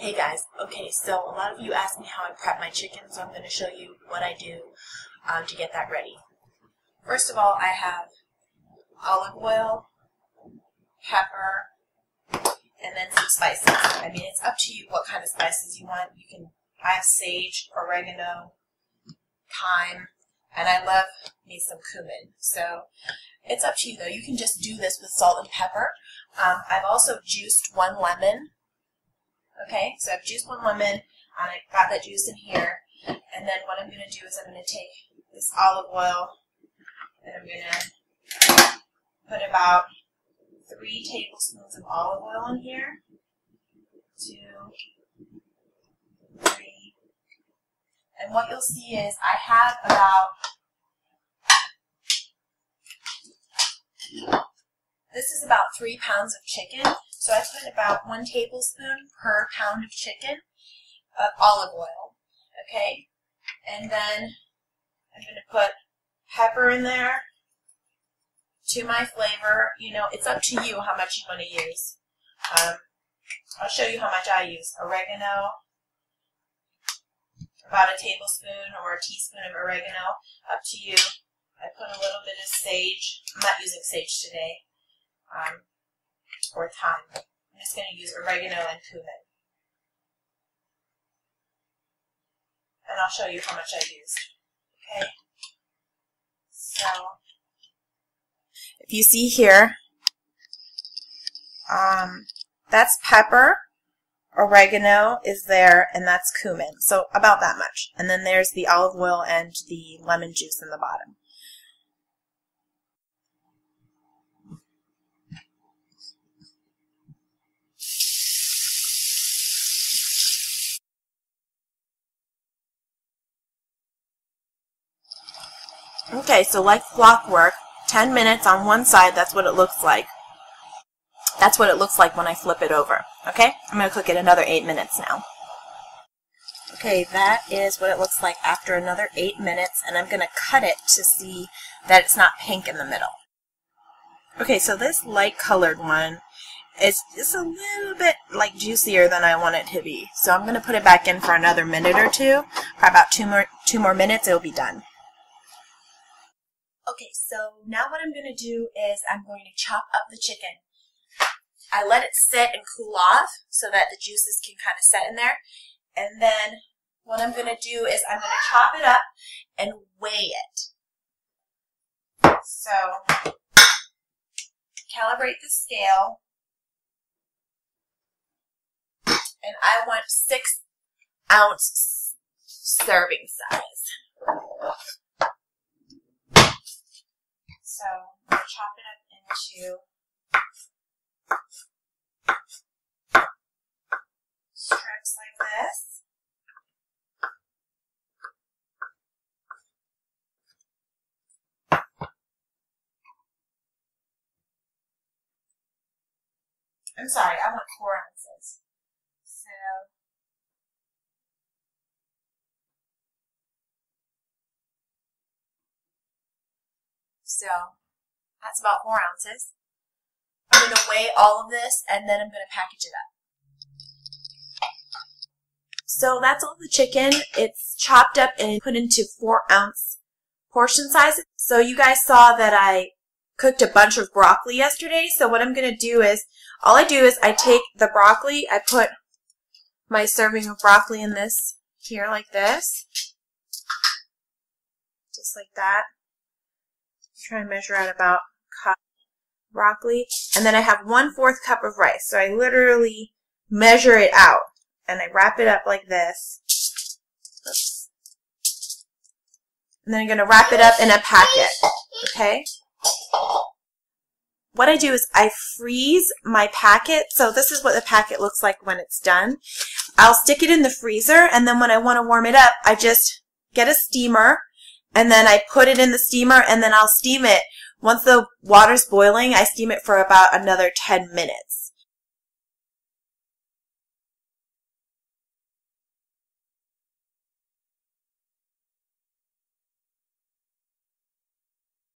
Hey guys, okay, so a lot of you asked me how I prep my chicken, so I'm going to show you what I do to get that ready. First of all, I have olive oil, pepper, and then some spices. I mean, it's up to you what kind of spices you want. You can, I have sage, oregano, thyme, and I love me some cumin. So it's up to you though. You can just do this with salt and pepper. I've also juiced one lemon. Okay, so I've juiced one lemon, and I've got that juice in here, and then what I'm going to do is I'm going to take this olive oil, and I'm going to put about 3 tablespoons of olive oil in here, 2, 3, and what you'll see is I have about, this is about 3 pounds of chicken. So I put about 1 tablespoon per pound of chicken of olive oil, okay? And then I'm going to put pepper in there to my flavor. You know, it's up to you how much you want to use. I'll show you how much I use. Oregano, about 1 tablespoon or a teaspoon of oregano, up to you. I put a little bit of sage. I'm not using sage today. Or thyme. I'm just going to use oregano and cumin. And I'll show you how much I used. Okay? So, if you see here, that's pepper, oregano is there, and that's cumin. So, about that much. And then there's the olive oil and the lemon juice in the bottom. Okay, so like clockwork, 10 minutes on one side, that's what it looks like. That's what it looks like when I flip it over. Okay, I'm going to cook it another 8 minutes now. Okay, that is what it looks like after another 8 minutes, and I'm going to cut it to see that it's not pink in the middle. Okay, so this light colored one is just a little bit like juicier than I want it to be. So I'm going to put it back in for another minute or two. For about two more minutes, it'll be done. Okay, so now what I'm going to do is I'm going to chop up the chicken. I let it sit and cool off so that the juices can kind of set in there. And then what I'm going to do is I'm going to chop it up and weigh it. So, calibrate the scale. And I want 6-ounce serving size. So I'm going to chop it up into strips like this. I'm sorry, I want 4 ounces. So that's about 4 ounces. I'm going to weigh all of this, and then I'm going to package it up. So that's all the chicken. It's chopped up and put into 4-ounce portion sizes. So you guys saw that I cooked a bunch of broccoli yesterday. So what I'm going to do is, all I do is I take the broccoli, I put my serving of broccoli in this here like this. Just like that. Try and measure out about a cup of broccoli, and then I have 1/4 cup of rice. So I literally measure it out, and I wrap it up like this. Oops. And then I'm going to wrap it up in a packet. Okay. What I do is I freeze my packet. So this is what the packet looks like when it's done. I'll stick it in the freezer, and then when I want to warm it up, I just get a steamer. And then I put it in the steamer, and then I'll steam it. Once the water's boiling, I steam it for about another 10 minutes.